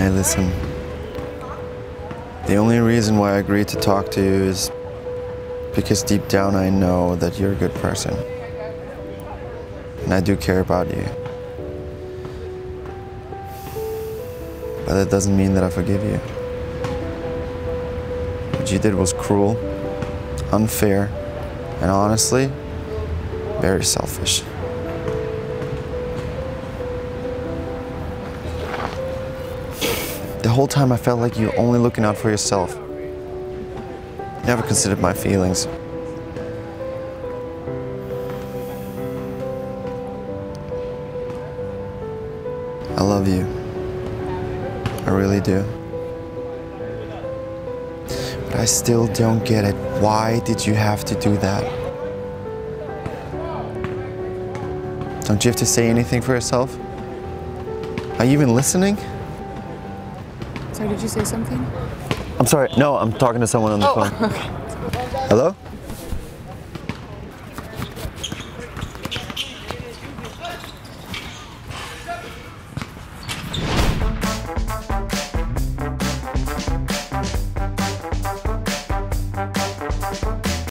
Okay, listen. The only reason why I agreed to talk to you is because deep down I know that you're a good person. And I do care about you. But that doesn't mean that I forgive you. What you did was cruel, unfair, and honestly, very selfish. The whole time I felt like you were only looking out for yourself. Never considered my feelings. I love you. I really do. But I still don't get it. Why did you have to do that? Don't you have to say anything for yourself? Are you even listening? Sorry, did you say something? I'm sorry. No, I'm talking to someone on the phone. Okay. Hello?